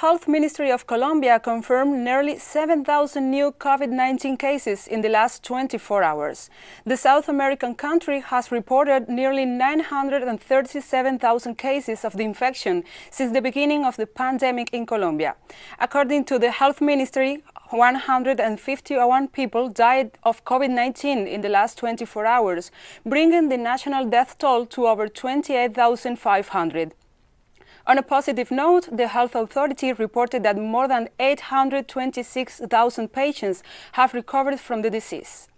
Health Ministry of Colombia confirmed nearly 7,000 new COVID-19 cases in the last 24 hours. The South American country has reported nearly 937,000 cases of the infection since the beginning of the pandemic in Colombia. According to the Health Ministry, 151 people died of COVID-19 in the last 24 hours, bringing the national death toll to over 28,500. On a positive note, the health authority reported that more than 826,000 patients have recovered from the disease.